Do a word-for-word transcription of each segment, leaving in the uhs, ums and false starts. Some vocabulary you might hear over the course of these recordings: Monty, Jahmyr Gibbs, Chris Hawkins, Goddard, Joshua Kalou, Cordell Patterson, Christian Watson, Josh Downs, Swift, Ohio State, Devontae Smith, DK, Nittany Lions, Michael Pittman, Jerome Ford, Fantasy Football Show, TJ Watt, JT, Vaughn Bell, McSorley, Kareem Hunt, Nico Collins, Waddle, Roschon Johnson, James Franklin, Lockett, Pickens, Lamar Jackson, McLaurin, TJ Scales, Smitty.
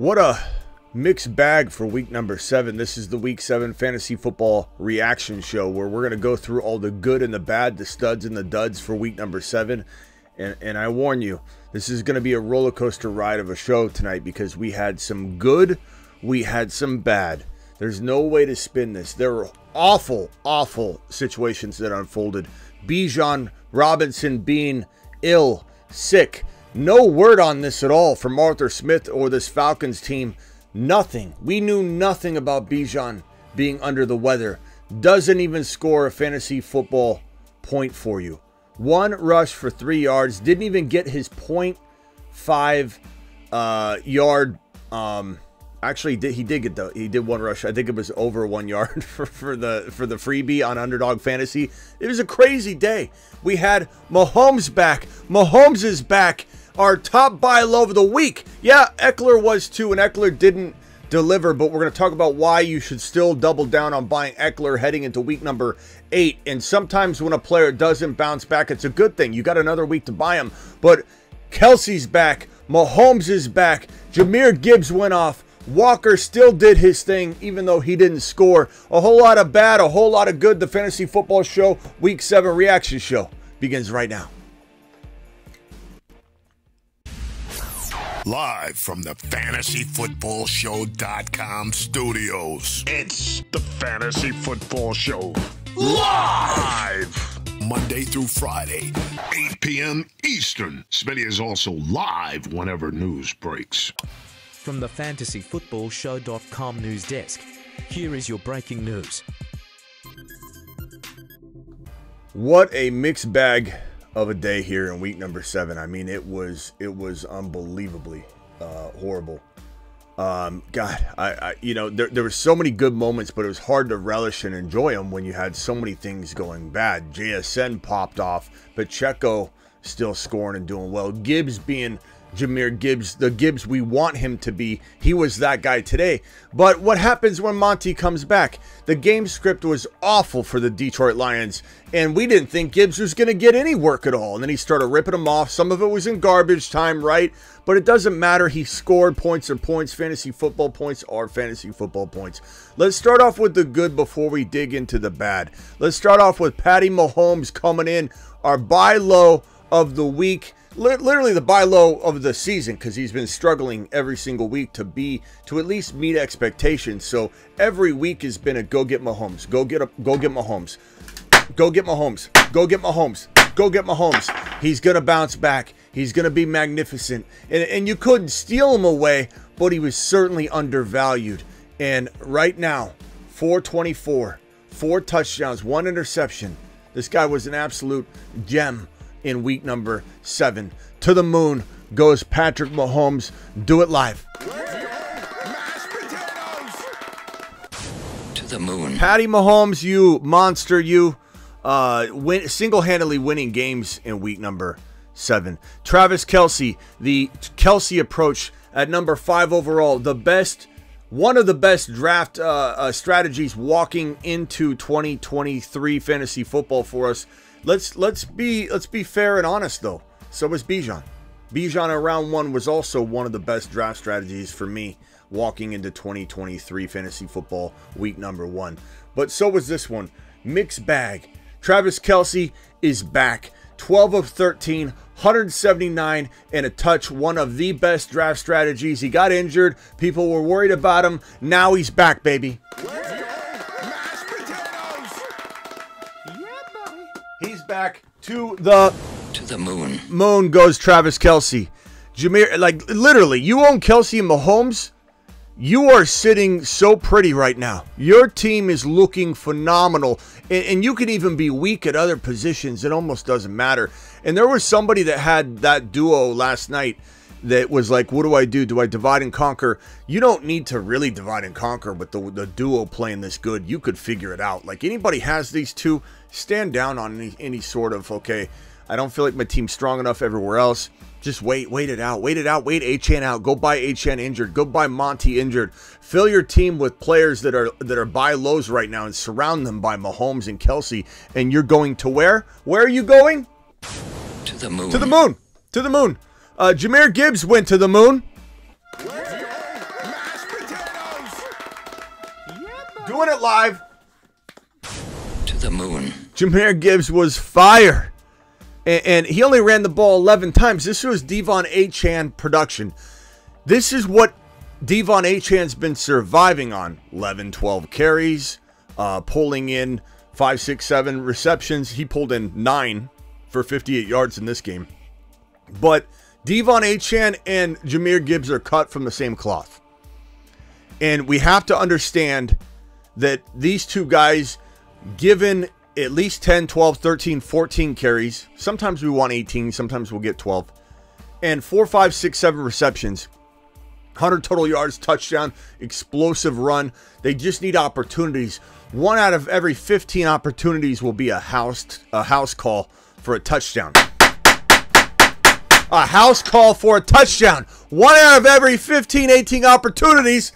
What a mixed bag for week number seven. This is the week seven fantasy football reaction show where we're going to go through all the good and the bad, the studs and the duds for week number seven. And, and I warn you, this is going to be a roller coaster ride of a show tonight because we had some good, we had some bad. There's no way to spin this. There were awful, awful situations that unfolded. Bijan Robinson being ill, sick. No word on this at all from Arthur Smith or this Falcons team. Nothing. We knew nothing about Bijan being under the weather. Doesn't even score a fantasy football point for you. One rush for three yards. Didn't even get his point five uh, yard. Um, actually, did, he did get the he did one rush. I think it was over one yard for, for the for the freebie on Underdog Fantasy. It was a crazy day. We had Mahomes back. Mahomes is back. Our top buy low of the week. Yeah, Ekeler was too, and Ekeler didn't deliver, but we're going to talk about why you should still double down on buying Ekeler heading into week number eight. And sometimes when a player doesn't bounce back, it's a good thing. You got another week to buy him. But Kelce's back. Mahomes is back. Jahmyr Gibbs went off. Walker still did his thing, even though he didn't score. A whole lot of bad, a whole lot of good. The Fantasy Football Show, Week seven Reaction Show begins right now. Live from the fantasy football show dot com studios, it's the Fantasy Football Show. Live! Monday through Friday, eight p m Eastern. Smitty is also live whenever news breaks. From the fantasy football show dot com news desk, here is your breaking news. What a mixed bag of a day here in week number seven. I mean, it was it was unbelievably uh, horrible. Um, God, I, I you know there there were so many good moments, but it was hard to relish and enjoy them when you had so many things going bad. J S N popped off, Pacheco still scoring and doing well. Gibbs being Jahmyr Gibbs, the Gibbs we want him to be. He was that guy today. But what happens when Monty comes back? The game script was awful for the Detroit Lions, and we didn't think Gibbs was going to get any work at all. And then he started ripping them off. Some of it was in garbage time, right? But it doesn't matter. He scored. Points or points. Fantasy football points are fantasy football points. Let's start off with the good before we dig into the bad. Let's start off with Patty Mahomes coming in, our buy low of the week. Literally the buy low of the season, because he's been struggling every single week to be to at least meet expectations. So every week has been a go get Mahomes, go get a go get Mahomes, go get Mahomes, go get Mahomes, go get Mahomes. He's gonna bounce back. He's gonna be magnificent, and and you couldn't steal him away, but he was certainly undervalued. And right now, four twenty-four, four touchdowns, one interception. This guy was an absolute gem. In week number seven, to the moon goes Patrick Mahomes. Do it live. To the moon. Patty Mahomes, you monster, you uh, win single-handedly winning games in week number seven. Travis Kelce, the Kelce approach at number five overall, the best, one of the best draft uh, uh, strategies walking into twenty twenty-three fantasy football for us. Let's let's be let's be fair and honest though. So was Bijan. Bijan in round one was also one of the best draft strategies for me walking into twenty twenty-three fantasy football week number one. But so was this one. Mixed bag. Travis Kelce is back. twelve of thirteen, one seventy-nine and a touch. One of the best draft strategies. He got injured. People were worried about him. Now he's back, baby. Back to the to the moon. Moon goes Travis Kelce. Jahmyr, like literally, you own Kelce and Mahomes. You are sitting so pretty right now. Your team is looking phenomenal, and, and you can even be weak at other positions. It almost doesn't matter. And there was somebody that had that duo last night that was like, what do I do? Do I divide and conquer? You don't need to really divide and conquer with the, the duo playing this good. You could figure it out. Like anybody has these two. Stand down on any, any sort of, okay, I don't feel like my team's strong enough everywhere else. Just wait, wait it out, wait it out, wait Achane out. Go buy Achane injured. Go buy Monty injured. Fill your team with players that are that are buy lows right now and surround them by Mahomes and Kelce. And you're going to where? Where are you going? To the moon. To the moon. To the moon. Uh, Jahmyr Gibbs went to the moon. doing it live. To the moon. Jahmyr Gibbs was fire. And, and he only ran the ball eleven times. This was De'Von Achane production. This is what De'Von Achane's been surviving on. eleven, twelve carries. Uh, pulling in five, six, seven receptions. He pulled in nine for fifty-eight yards in this game. But De'Von Achane and Jahmyr Gibbs are cut from the same cloth. And we have to understand that these two guys, given at least ten, twelve, thirteen, fourteen carries, sometimes we want eighteen, sometimes we'll get twelve, and four, five, six, seven receptions, one hundred total yards, touchdown, explosive run. They just need opportunities. One out of every fifteen opportunities will be a house, a house call for a touchdown. A house call for a touchdown. One out of every fifteen, eighteen opportunities.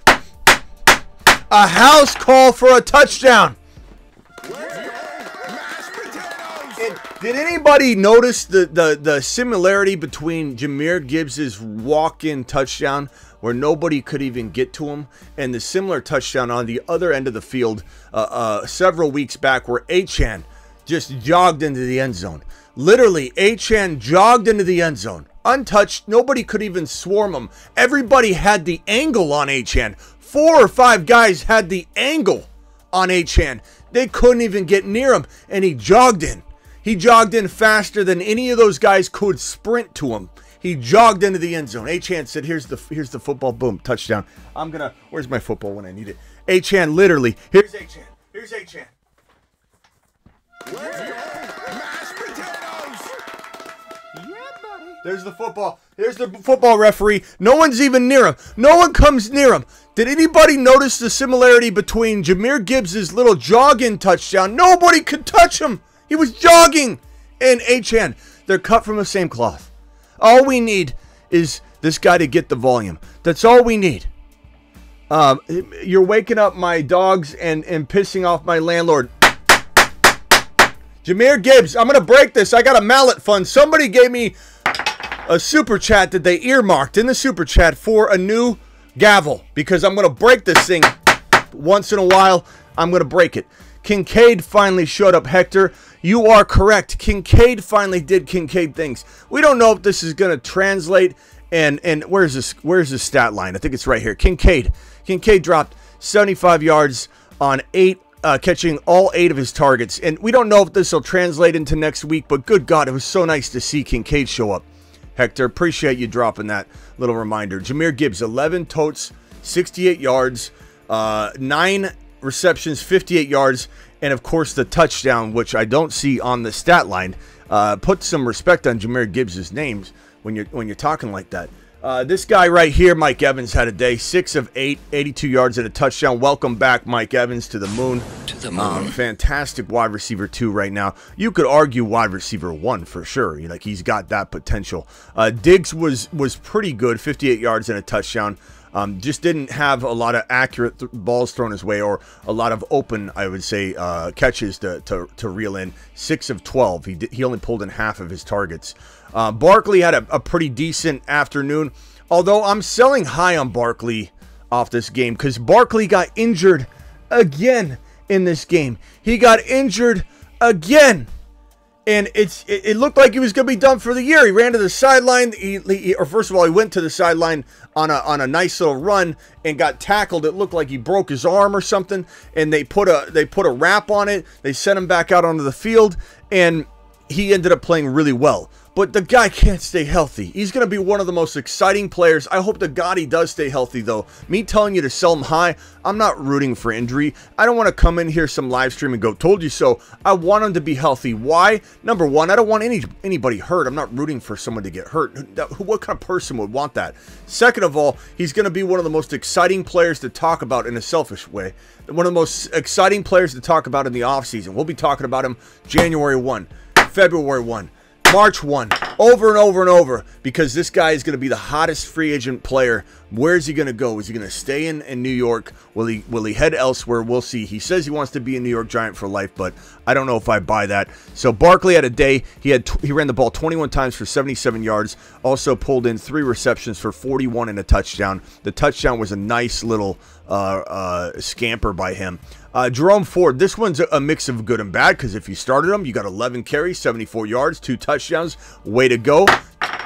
A house call for a touchdown. It, did anybody notice the, the, the similarity between Jahmyr Gibbs' walk-in touchdown where nobody could even get to him and the similar touchdown on the other end of the field uh, uh, several weeks back where Achane just jogged into the end zone? Literally, Achane jogged into the end zone. Untouched. Nobody could even swarm him. Everybody had the angle on Achane. Four or five guys had the angle on Achane. They couldn't even get near him, and he jogged in. He jogged in faster than any of those guys could sprint to him. He jogged into the end zone. Achane said, here's the, here's the football. Boom. Touchdown. I'm going to... Where's my football when I need it? Achane, literally. Here's Achane. Here's Achane. Where's mashed potatoes? Yeah, buddy. There's the football. There's the football referee. No one's even near him. No one comes near him. Did anybody notice the similarity between Jahmyr Gibbs' little jog-in touchdown? Nobody could touch him. He was jogging. And Achane, they're cut from the same cloth. All we need is this guy to get the volume. That's all we need. Um, you're waking up my dogs and, and pissing off my landlord. Jahmyr Gibbs, I'm going to break this. I got a mallet fund. Somebody gave me a super chat that they earmarked in the super chat for a new gavel because I'm going to break this thing once in a while. I'm going to break it. Kincaid finally showed up, Hector. You are correct. Kincaid finally did Kincaid things. We don't know if this is going to translate. And and where's this? Where's the stat line? I think it's right here. Kincaid. Kincaid dropped seventy-five yards on eight. Uh, catching all eight of his targets. And we don't know if this will translate into next week, but good God, it was so nice to see Kincaid show up. Hector, appreciate you dropping that little reminder. Jahmyr Gibbs, eleven totes, sixty-eight yards, uh, nine receptions, fifty-eight yards, and of course the touchdown, which I don't see on the stat line. Uh, put some respect on Jahmyr Gibbs' names when you're, when you're talking like that. Uh, this guy right here, Mike Evans, had a day. six of eight, eighty-two yards and a touchdown. Welcome back, Mike Evans, to the moon. To the moon. Um, fantastic wide receiver two right now. You could argue wide receiver one for sure. You know, like he's got that potential. Uh, Diggs was was pretty good, fifty-eight yards and a touchdown. Um, just didn't have a lot of accurate th balls thrown his way or a lot of open, I would say, uh, catches to, to, to reel in. six of twelve. He, did, he only pulled in half of his targets. Uh, Barkley had a, a pretty decent afternoon, although I'm selling high on Barkley off this game because Barkley got injured again in this game. He got injured again, and it's it, it looked like he was going to be done for the year. He ran to the sideline, he, he, or first of all, he went to the sideline on a, on a nice little run and got tackled. It looked like he broke his arm or something, and they put a they put a wrap on it. They sent him back out onto the field, and he ended up playing really well. But the guy can't stay healthy. He's going to be one of the most exciting players. I hope to God he does stay healthy, though. Me telling you to sell him high, I'm not rooting for injury. I don't want to come in here some live stream and go, told you so. I want him to be healthy. Why? Number one, I don't want any anybody hurt. I'm not rooting for someone to get hurt. What kind of person would want that? Second of all, he's going to be one of the most exciting players to talk about in a selfish way. One of the most exciting players to talk about in the offseason. We'll be talking about him January first, February first. March first, over and over and over, because this guy is going to be the hottest free agent player. Where is he going to go? Is he going to stay in, in New York? Will he will he head elsewhere? We'll see. He says he wants to be a New York Giant for life, but I don't know if I buy that. So Barkley had a day. He had he ran the ball twenty-one times for seventy-seven yards. Also pulled in three receptions for forty-one and a touchdown. The touchdown was a nice little uh, uh, scamper by him. Uh, Jerome Ford, this one's a mix of good and bad, because if you started him, you got eleven carries, seventy-four yards, two touchdowns. Way to go.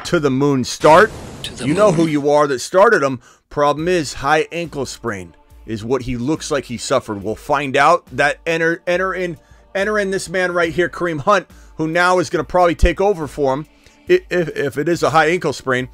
To the moon start. The you moon. know who you are that started him. Problem is, high ankle sprain is what he looks like he suffered. We'll find out. That enter, enter, in, enter in this man right here, Kareem Hunt, who now is going to probably take over for him if, if, if it is a high ankle sprain.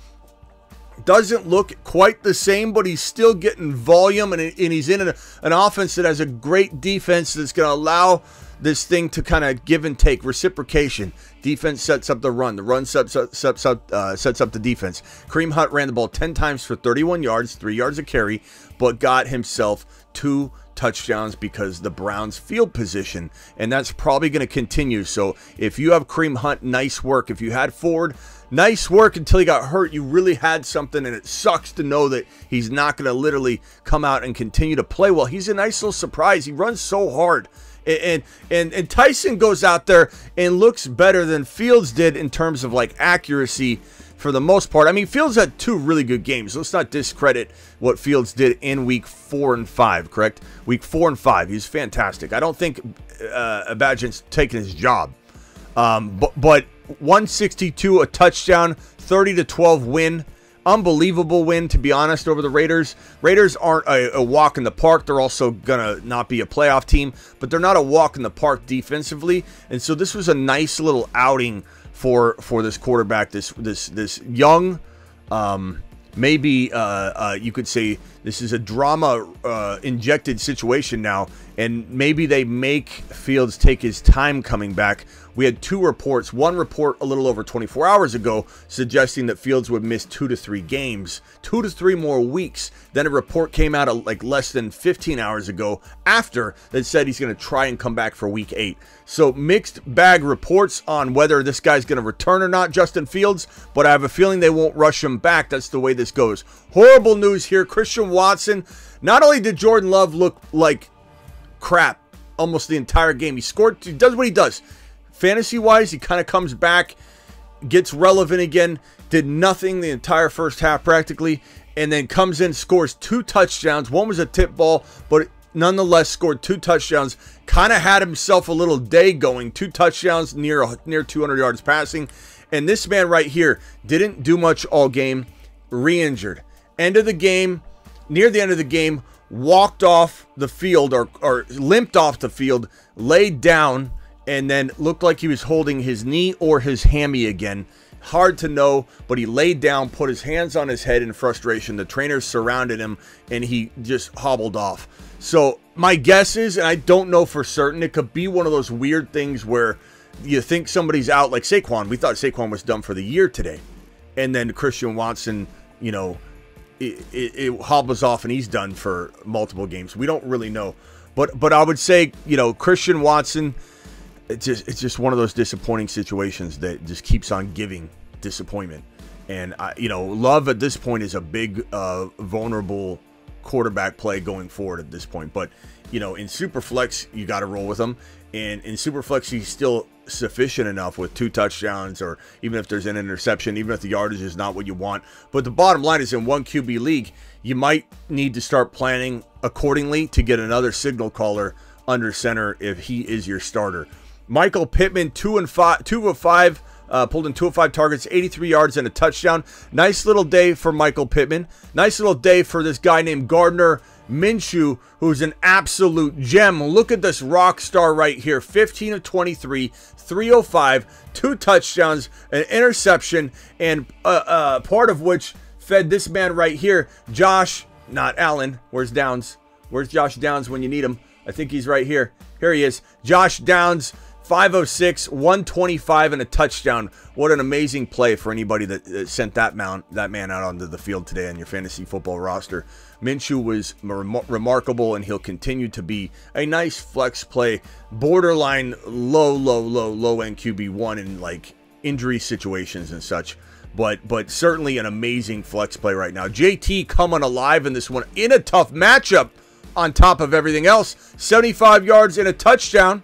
Doesn't look quite the same, but he's still getting volume, and, and he's in an, an offense that has a great defense that's going to allow this thing to kind of give and take, reciprocation. Defense sets up the run. The run sets, sets, sets, uh, sets up the defense. Kareem Hunt ran the ball ten times for thirty-one yards, three yards a carry, but got himself two touchdowns because the Browns' field position, and that's probably going to continue. So if you have Kareem Hunt, nice work. If you had Ford, nice work until he got hurt. You really had something, and it sucks to know that he's not going to literally come out and continue to play well. He's a nice little surprise. He runs so hard. And, and, and Tyson goes out there and looks better than Fields did in terms of, like, accuracy for the most part. I mean, Fields had two really good games. Let's not discredit what Fields did in week four and five, correct? Week four and five. He was fantastic. I don't think uh, Bijan's taking his job. Um, but, but one sixty-two, a touchdown, thirty to twelve win. Unbelievable win, to be honest, over the Raiders. Raiders aren't a, a walk in the park. They're also going to not be a playoff team, but they're not a walk in the park defensively. And so this was a nice little outing for for this quarterback, this this this young, um, maybe uh, uh, you could say this is a drama-injected uh, situation now, and maybe they make Fields take his time coming back. We had two reports, one report a little over twenty-four hours ago suggesting that Fields would miss two to three games, two to three more weeks. Then a report came out of like less than fifteen hours ago after that said he's going to try and come back for week eight. So mixed bag reports on whether this guy's going to return or not, Justin Fields, but I have a feeling they won't rush him back. That's the way this goes. Horrible news here. Christian Watson, not only did Jordan Love look like crap almost the entire game, he scored, he does what he does. Fantasy-wise, he kind of comes back, gets relevant again, did nothing the entire first half practically, and then comes in, scores two touchdowns. One was a tip ball, but nonetheless scored two touchdowns. Kind of had himself a little day going. Two touchdowns, near, near two hundred yards passing. And this man right here didn't do much all game, re-injured. End of the game, near the end of the game, walked off the field or, or limped off the field, laid down, and then looked like he was holding his knee or his hammy again. Hard to know, but he laid down, put his hands on his head in frustration. The trainers surrounded him, and he just hobbled off. So my guess is, and I don't know for certain, it could be one of those weird things where you think somebody's out, like Saquon. We thought Saquon was done for the year today. And then Christian Watson, you know, it, it, it hobbles off, and he's done for multiple games. We don't really know. But, but I would say, you know, Christian Watson... It's just, it's just one of those disappointing situations that just keeps on giving disappointment. And, I, you know, Love at this point is a big, uh, vulnerable quarterback play going forward at this point. But, you know, in Superflex, you got to roll with him. And in Superflex, he's still sufficient enough with two touchdowns, or even if there's an interception, even if the yardage is not what you want. But the bottom line is, in one Q B league, you might need to start planning accordingly to get another signal caller under center if he is your starter. Michael Pittman, two and five, two of five, uh, pulled in two of five targets, eighty-three yards and a touchdown. Nice little day for Michael Pittman. Nice little day for this guy named Gardner Minshew, who's an absolute gem. Look at this rock star right here. fifteen of twenty-three, three oh five, two touchdowns, an interception, and uh, uh, part of which fed this man right here, Josh, not Allen. Where's Downs? Where's Josh Downs when you need him? I think he's right here. Here he is. Josh Downs. five oh six, one twenty-five, and a touchdown. What an amazing play for anybody that, that sent that, mount, that man out onto the field today on your fantasy football roster. Minshew was rem remarkable, and he'll continue to be a nice flex play. Borderline low, low, low, low-end Q B one in, like, injury situations and such. But, but certainly an amazing flex play right now. J T coming alive in this one in a tough matchup on top of everything else. seventy-five yards and a touchdown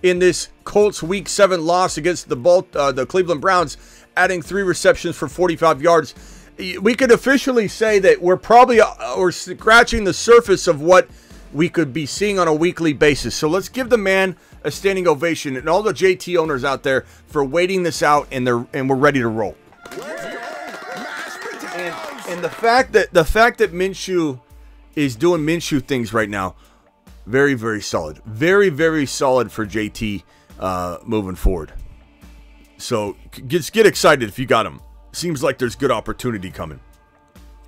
in this Colts week seven loss against the Balt, uh, the Cleveland Browns, adding three receptions for forty-five yards. we could officially say that we're probably uh, or scratching the surface of what we could be seeing on a weekly basis. So let's give the man a standing ovation and all the J T owners out there for waiting this out, and they're and we're ready to roll. And, and the fact that the fact that Minshew is doing Minshew things right now, very, very solid. Very, very solid for J T uh, moving forward. So get, get excited if you got him. Seems like there's good opportunity coming.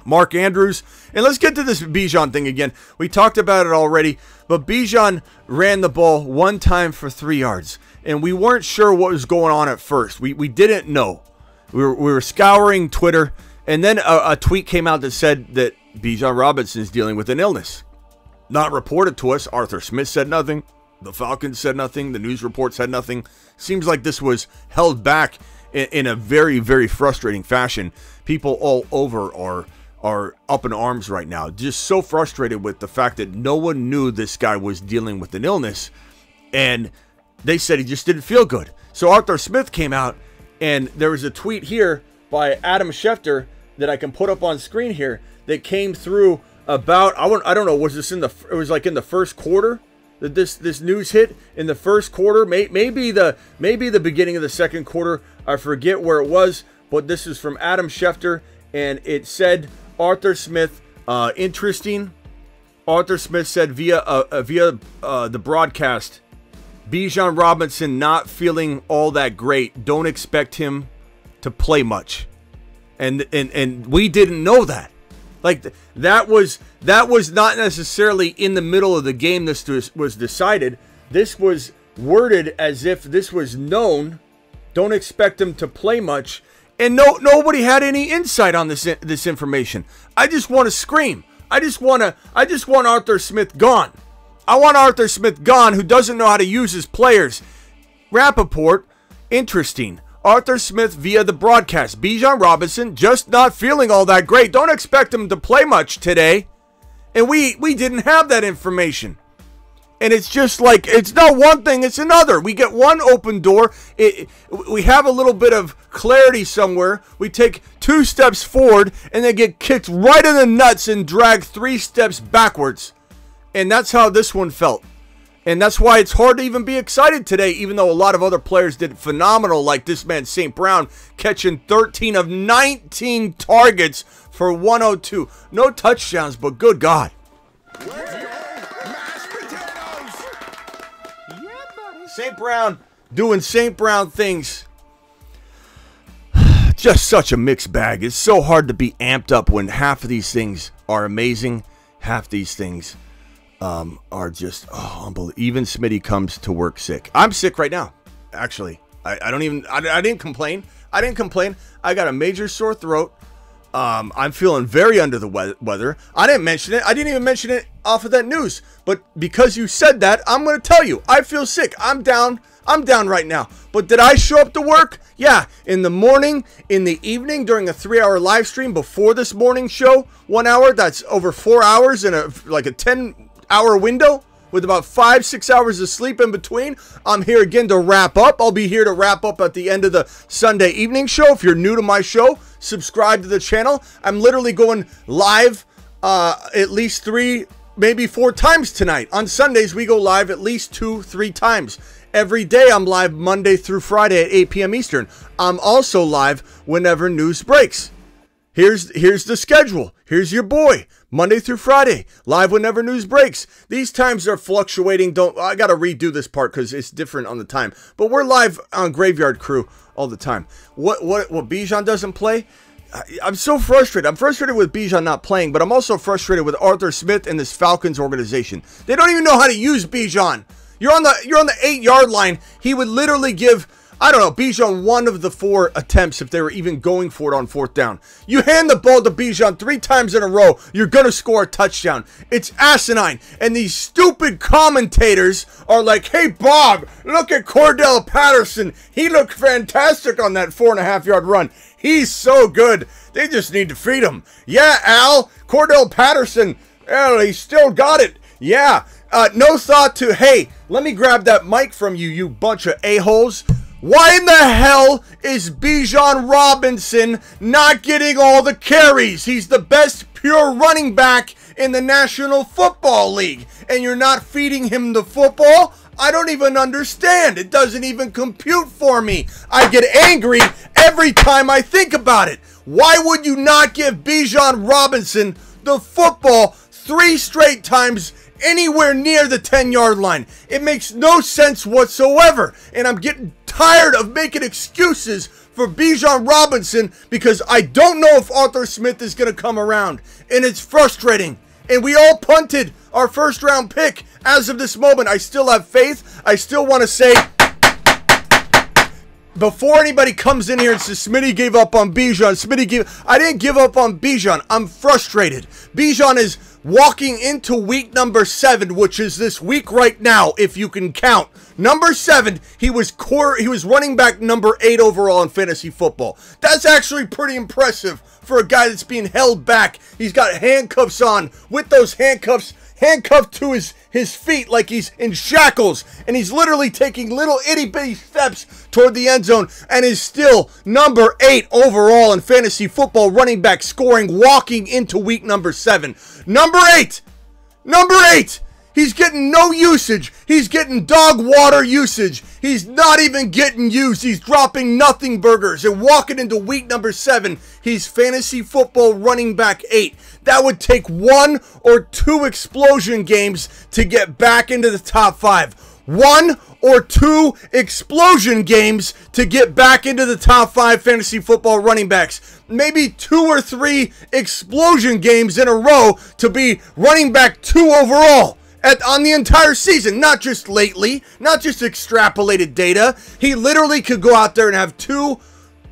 Mark Andrews. And let's get to this Bijan thing again. We talked about it already, but Bijan ran the ball one time for three yards. And we weren't sure what was going on at first. We, we didn't know. We were, we were scouring Twitter, and then a, a tweet came out that said that Bijan Robinson is dealing with an illness. Not reported to us. Arthur Smith said nothing. The Falcons said nothing. The news reports had nothing. Seems like this was held back in, in a very, very frustrating fashion. People all over are... are up in arms right now, just so frustrated with the fact that no one knew this guy was dealing with an illness, and they said he just didn't feel good. So Arthur Smith came out, and there was a tweet here by Adam Schefter that I can put up on screen here that came through about, I don't, I don't know, was this in the, it was like in the first quarter that this this news hit, in the first quarter, may, maybe the maybe the beginning of the second quarter, I forget where it was, but this is from Adam Schefter, and it said, Arthur Smith, uh, interesting. Arthur Smith said via uh, uh, via uh, the broadcast, Bijan Robinson not feeling all that great. Don't expect him to play much, and and and we didn't know that. Like th that was that was not necessarily in the middle of the game. This was decided. This was worded as if this was known. Don't expect him to play much. And no, nobody had any insight on this this information. I just want to scream. I just want to. I just want Arthur Smith gone. I want Arthur Smith gone, who doesn't know how to use his players. Rappaport, interesting. Arthur Smith via the broadcast. Bijan Robinson just not feeling all that great. Don't expect him to play much today. And we we didn't have that information. And it's just like, it's not one thing, it's another. We get one open door. It, we have a little bit of clarity somewhere. We take two steps forward and then get kicked right in the nuts and dragged three steps backwards. And that's how this one felt. And that's why it's hard to even be excited today, even though a lot of other players did phenomenal, like this man Saint Brown catching thirteen of nineteen targets for one oh two. No touchdowns, but good God. Saint Brown doing Saint Brown things. Just such a mixed bag. It's so hard to be amped up when half of these things are amazing. Half these things um, are just oh, unbelievable. Even Smitty comes to work sick. I'm sick right now, actually. I, I don't even, I, I didn't complain. I didn't complain. I got a major sore throat. Um, I'm feeling very under the weather. I didn't mention it. I didn't even mention it off of that news. But because you said that, I'm going to tell you. I feel sick. I'm down. I'm down right now. But did I show up to work? Yeah. In the morning, in the evening, during a three-hour live stream before this morning show, one hour, that's over four hours in a like a ten-hour window with about five, six hours of sleep in between. I'm here again to wrap up. I'll be here to wrap up at the end of the Sunday evening show. If you're new to my show, subscribe to the channel. I'm literally going live uh, at least three, maybe four times tonight. On Sundays, we go live at least two, three times. Every day, I'm live Monday through Friday at eight P M Eastern. I'm also live whenever news breaks. Here's, here's the schedule. Here's your boy. Monday through Friday, live whenever news breaks. These times are fluctuating. Don't I got to redo this part because it's different on the time. But we're live on Graveyard Crew all the time. What what what Bijan doesn't play? I, I'm so frustrated. I'm frustrated with Bijan not playing, but I'm also frustrated with Arthur Smith and this Falcons organization. They don't even know how to use Bijan. You're on the you're on the eight yard line. He would literally give, I don't know, Bijan one of the four attempts if they were even going for it on fourth down. You hand the ball to Bijan three times in a row, you're going to score a touchdown. It's asinine. And these stupid commentators are like, hey, Bob, look at Cordell Patterson. He looked fantastic on that four and a half yard run. He's so good. They just need to feed him. Yeah, Al, Cordell Patterson, well, he still got it. Yeah, uh, no thought to, hey, let me grab that mic from you, you bunch of a-holes. Why in the hell is Bijan Robinson not getting all the carries? He's the best pure running back in the National Football League, and you're not feeding him the football? I don't even understand. It doesn't even compute for me. I get angry every time I think about it. Why would you not give Bijan Robinson the football three straight times anywhere near the ten-yard line? It makes no sense whatsoever, and I'm getting tired of making excuses for Bijan Robinson because I don't know if Arthur Smith is going to come around, and it's frustrating. And we all punted our first round pick as of this moment. I still have faith. I still want to say, before anybody comes in here and says, Smitty gave up on Bijan, Smitty gave, I didn't give up on Bijan. I'm frustrated. Bijan is walking into week number seven, which is this week right now, if you can count. Number seven, he was core, he was running back number eight overall in fantasy football. That's actually pretty impressive for a guy that's being held back. He's got handcuffs on, with those handcuffs handcuffed to his, his feet like he's in shackles, and he's literally taking little itty-bitty steps toward the end zone and is still number eight overall in fantasy football running back scoring, walking into week number seven. Number eight! Number eight! He's getting no usage. He's getting dog water usage. He's not even getting used. He's dropping nothing burgers. And walking into week number seven, he's fantasy football running back eight. That would take one or two explosion games to get back into the top five. One or two explosion games to get back into the top five fantasy football running backs. Maybe two or three explosion games in a row to be running back two overall. At, on the entire season, not just lately, not just extrapolated data. He literally could go out there and have two,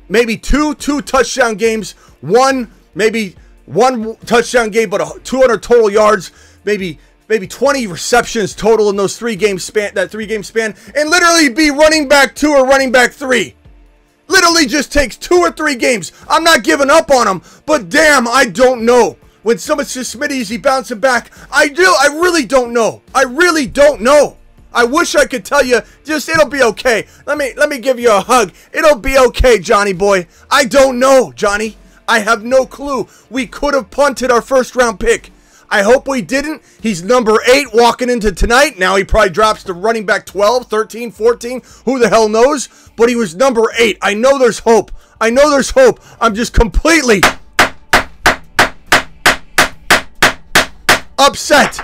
maybe two, two touchdown games, one, maybe one touchdown game, but a, two hundred total yards, maybe maybe twenty receptions total in those three game span, that three game span, and literally be running back two or running back three. Literally just takes two or three games. I'm not giving up on him, but damn, I don't know. When someone says, Smitty, is he bouncing back? I do. I really don't know. I really don't know. I wish I could tell you, just it'll be okay. Let me let me give you a hug. It'll be okay, Johnny boy. I don't know, Johnny. I have no clue. We could have punted our first round pick. I hope we didn't. He's number eight walking into tonight. Now he probably drops to running back twelve, thirteen, fourteen. Who the hell knows? But he was number eight. I know there's hope. I know there's hope. I'm just completely upset.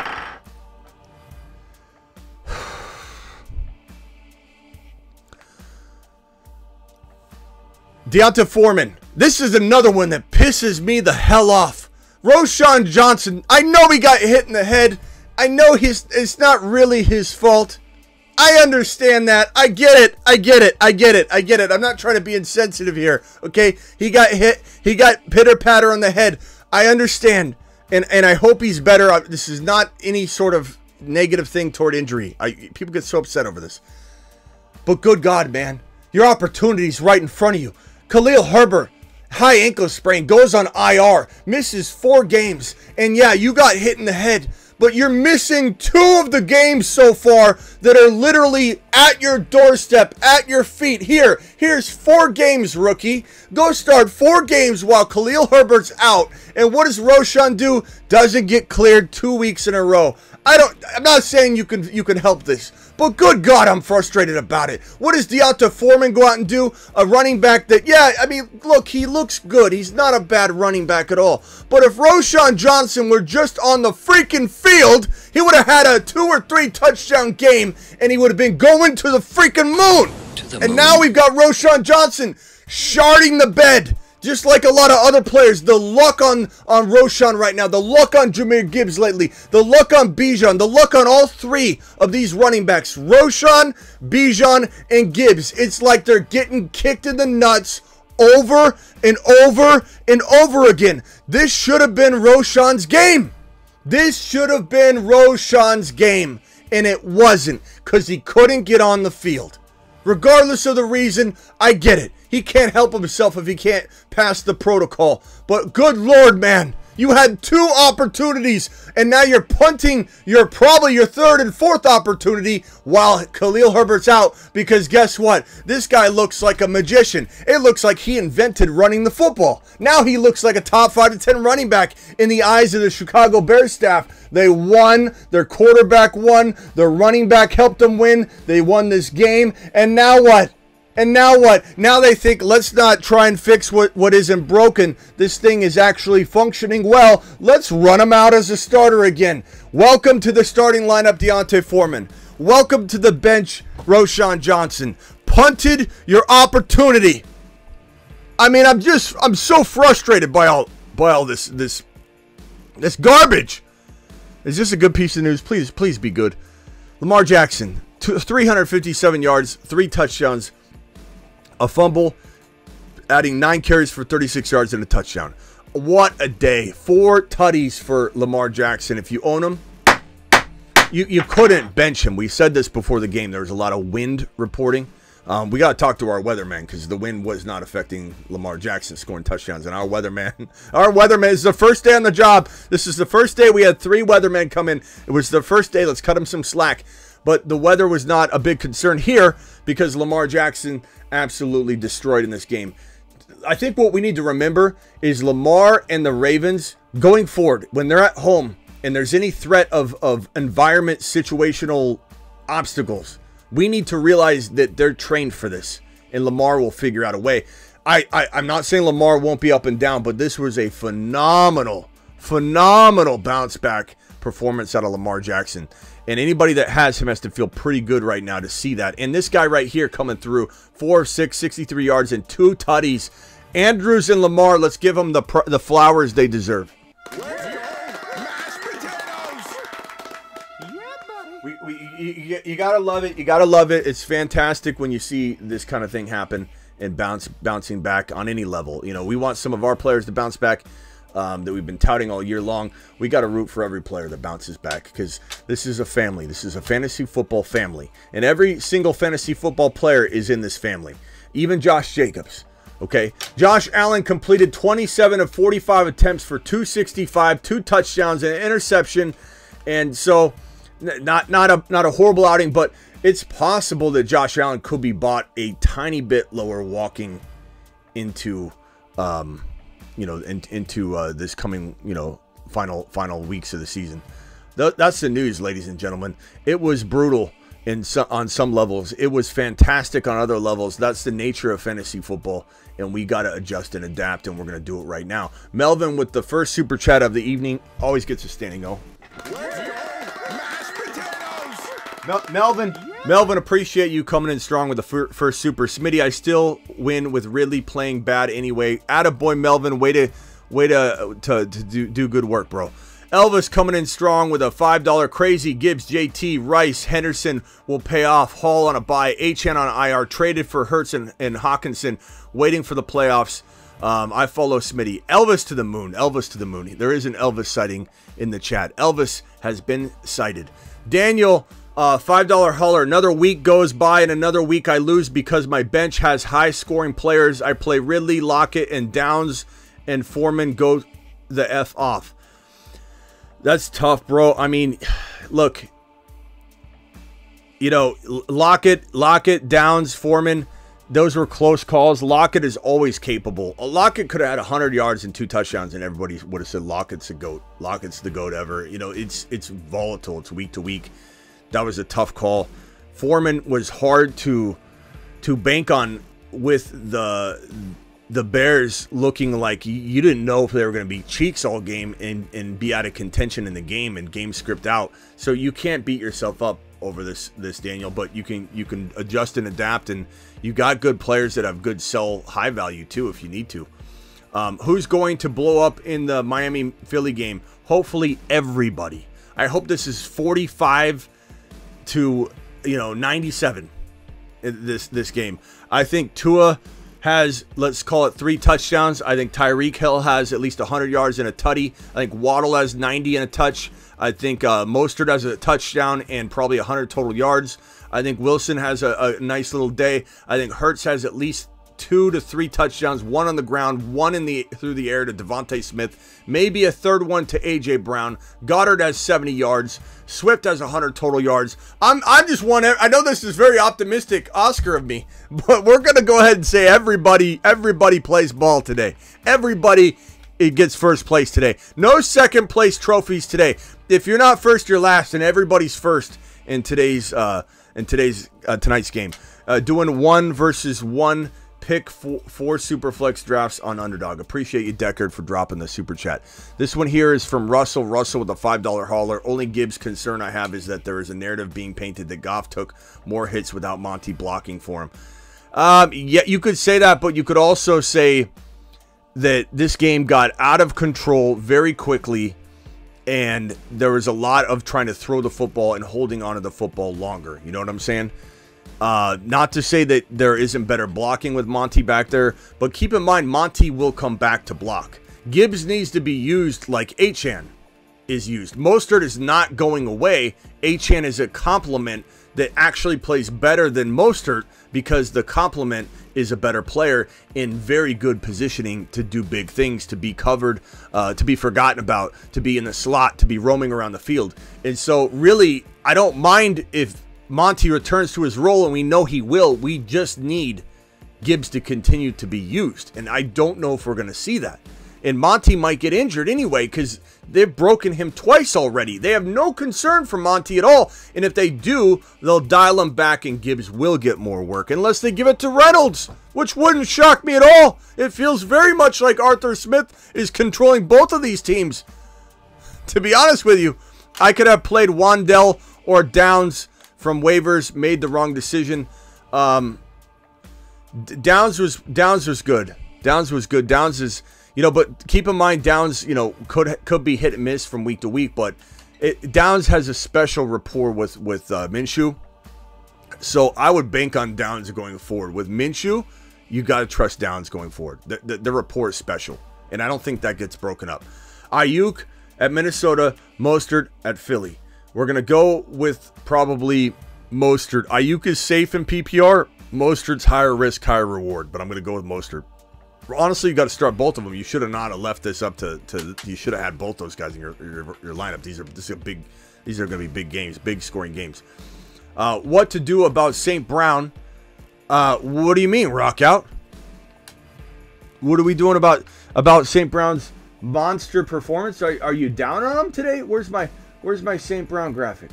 D'Onta Foreman. This is another one that pisses me the hell off. Roschon Johnson. I know he got hit in the head. I know he's, it's not really his fault. I understand that. I get it. I get it. I get it. I get it. I'm not trying to be insensitive here. Okay? He got hit. He got pitter-patter on the head. I understand. And, and I hope he's better. This is not any sort of negative thing toward injury. I, people get so upset over this. But good God, man. Your opportunity is right in front of you. Khalil Herbert, high ankle sprain, goes on I R, misses four games. And yeah, you got hit in the head. But you're missing two of the games so far that are literally at your doorstep, at your feet. Here, here's four games, rookie. Go start four games while Khalil Herbert's out. And what does Roschon do? Doesn't get cleared two weeks in a row. I don't. I'm not saying you can you can help this, but good God, I'm frustrated about it. What does D'Onta Foreman go out and do? A running back that, yeah, I mean, look, he looks good. He's not a bad running back at all. But if Roschon Johnson were just on the freaking field, he would have had a two or three touchdown game, and he would have been going to the freaking moon. To the and moon. Now we've got Roschon Johnson sharding the bed. Just like a lot of other players, the luck on, on Roschon right now, the luck on Jahmyr Gibbs lately, the luck on Bijan, the luck on all three of these running backs, Roschon, Bijan, and Gibbs. It's like they're getting kicked in the nuts over and over and over again. This should have been Roschon's game. This should have been Roschon's game, and it wasn't because he couldn't get on the field. Regardless of the reason, I get it. He can't help himself if he can't pass the protocol. But good Lord, man, You had two opportunities, and now you're punting your probably your third and fourth opportunity while Khalil Herbert's out, because guess what? This guy looks like a magician. It looks like he invented running the football. Now he looks like a top five to ten running back in the eyes of the Chicago Bears staff. They won. Their quarterback won. Their running back helped them win. They won this game. And now what? And now what? Now they think, let's not try and fix what, what isn't broken. This thing is actually functioning well. Let's run him out as a starter again. Welcome to the starting lineup, D'Onta Foreman. Welcome to the bench, Roschon Johnson. Punted your opportunity. I mean, I'm just, I'm so frustrated by all, by all this, this, this garbage. Is this a good piece of news? Please, please be good. Lamar Jackson, three hundred fifty-seven yards, three touchdowns. A fumble, adding nine carries for thirty-six yards and a touchdown. What a day. Four tutties for Lamar Jackson. If you own him, you, you couldn't bench him. We said this before the game. There was a lot of wind reporting. Um, we got to talk to our weatherman, because the wind was not affecting Lamar Jackson scoring touchdowns. And our weatherman, our weatherman is the first day on the job. This is the first day we had three weathermen come in. It was the first day. Let's cut him some slack. But the weather was not a big concern here, because Lamar Jackson absolutely destroyed in this game. I think what we need to remember is Lamar and the Ravens going forward, when they're at home and there's any threat of, of environment situational obstacles, we need to realize that they're trained for this, and Lamar will figure out a way. I, I, I'm not saying Lamar won't be up and down, but this was a phenomenal, phenomenal bounce back performance out of Lamar Jackson, and anybody that has him has to feel pretty good right now to see that. And this guy right here coming through, four of six, sixty-three yards and two tutties. Andrews and Lamar, let's give them the the flowers they deserve. Where's your mashed potatoes? Yeah, buddy. We, we, you, you gotta love it. You gotta love it. It's fantastic when you see this kind of thing happen and bounce bouncing back on any level. You know, we want some of our players to bounce back. Um, that we've been touting all year long. We got to root for every player that bounces back, because this is a family. This is a fantasy football family, and every single fantasy football player is in this family, even Josh Jacobs. Okay, Josh Allen completed twenty-seven of forty-five attempts for two sixty-five, two touchdowns and an interception, and so not not a not a horrible outing, but it's possible that Josh Allen could be bought a tiny bit lower walking into um you know, in, into uh, this coming, you know, final final weeks of the season. Th that's the news, ladies and gentlemen. It was brutal in so on some levels. It was fantastic on other levels. That's the nature of fantasy football, and we got to adjust and adapt, and we're going to do it right now. Melvin with the first Super Chat of the evening. Always gets a standing O. Where's your mashed potatoes? Mel Melvin, Melvin, appreciate you coming in strong with the fir first super. Smitty, I still win with Ridley playing bad anyway. Attaboy, Melvin, way to way to to, to do, do good work, bro. Elvis coming in strong with a five dollar crazy. Gibbs, J T, Rice, Henderson will pay off. Hall on a bye. Achane on I R. Traded for Hurts and, and Hawkinson. Waiting for the playoffs. Um, I follow Smitty. Elvis to the moon. Elvis to the moon. There is an Elvis sighting in the chat. Elvis has been sighted. Daniel... Uh, five dollar hauler. Another week goes by and another week I lose because my bench has high scoring players. I play Ridley, Lockett, and Downs, and Foreman go the F off. That's tough, bro. I mean, look, you know, Lockett, Lockett, Downs, Foreman, those were close calls. Lockett is always capable. Lockett could have had one hundred yards and two touchdowns and everybody would have said Lockett's a GOAT. Lockett's the GOAT ever. You know, it's, it's volatile. It's week to week. That was a tough call. Foreman was hard to to bank on with the the Bears looking like you didn't know if they were going to be cheeks all game and, and be out of contention in the game and game script out. So you can't beat yourself up over this, this Daniel, but you can you can adjust and adapt, and you got good players that have good sell high value too if you need to. Um, who's going to blow up in the Miami Philly game? Hopefully everybody. I hope this is forty-five to, you know, ninety-seven in this this game. I think Tua has, let's call it, three touchdowns. I think Tyreek Hill has at least one hundred yards and a tutty. I think Waddle has ninety and a touch. I think uh, Mostert has a touchdown and probably one hundred total yards. I think Wilson has a, a nice little day. I think Hurts has at least two to three touchdowns, one on the ground, one in the through the air to Devontae Smith, maybe a third one to A J Brown. Goddard has seventy yards. Swift has one hundred total yards. I'm I'm just one. I know this is very optimistic, Oscar, of me, but we're gonna go ahead and say everybody everybody plays ball today. Everybody it gets first place today. No second place trophies today. If you're not first, you're last, and everybody's first in today's uh in today's uh, tonight's game. Uh, doing one versus one pick for four super flex drafts on Underdog. Appreciate you, Deckard, for dropping the super chat. This one here is from Russell. Russell with a five dollar hauler. Only Gibbs concern I have is that there is a narrative being painted that Goff took more hits without Monty blocking for him. Um, yeah, you could say that, but you could also say that this game got out of control very quickly, and there was a lot of trying to throw the football and holding onto the football longer. You know what I'm saying? Uh, not to say that there isn't better blocking with Monty back there, but keep in mind Monty will come back to block. Gibbs needs to be used like Achane is used. Mostert is not going away. Achane is a complement that actually plays better than Mostert because the complement is a better player in very good positioning to do big things, to be covered, uh, to be forgotten about, to be in the slot, to be roaming around the field. And so really, I don't mind if Monty returns to his role, and we know he will. We just need Gibbs to continue to be used, and I don't know if we're going to see that. And Monty might get injured anyway because they've broken him twice already. They have no concern for Monty at all, and if they do, they'll dial him back and Gibbs will get more work unless they give it to Reynolds, which wouldn't shock me at all. It feels very much like Arthur Smith is controlling both of these teams. To be honest with you, I could have played Wandell or Downs from waivers, made the wrong decision. Um, Downs was Downs was good. Downs was good. Downs is, you know, but keep in mind Downs, you know, could could be hit and miss from week to week, but it, Downs has a special rapport with with uh, Minshew, so I would bank on Downs going forward. With Minshew, you got to trust Downs going forward. The, the, the rapport is special, and I don't think that gets broken up. Ayuk at Minnesota, Mostert at Philly. We're going to go with probably Mostert. Ayuk is safe in P P R. Mostert's higher risk, higher reward, but I'm going to go with Mostert. Honestly, you got to start both of them. You should have not have left this up to, to you should have had both those guys in your, your, your lineup. These are, this is a big, these are going to be big games, big scoring games. Uh, what to do about Saint Brown? Uh, what do you mean, Rock Out? What are we doing about, about Saint Brown's monster performance? Are, are you down on him today? Where's my... Where's my Saint Brown graphic?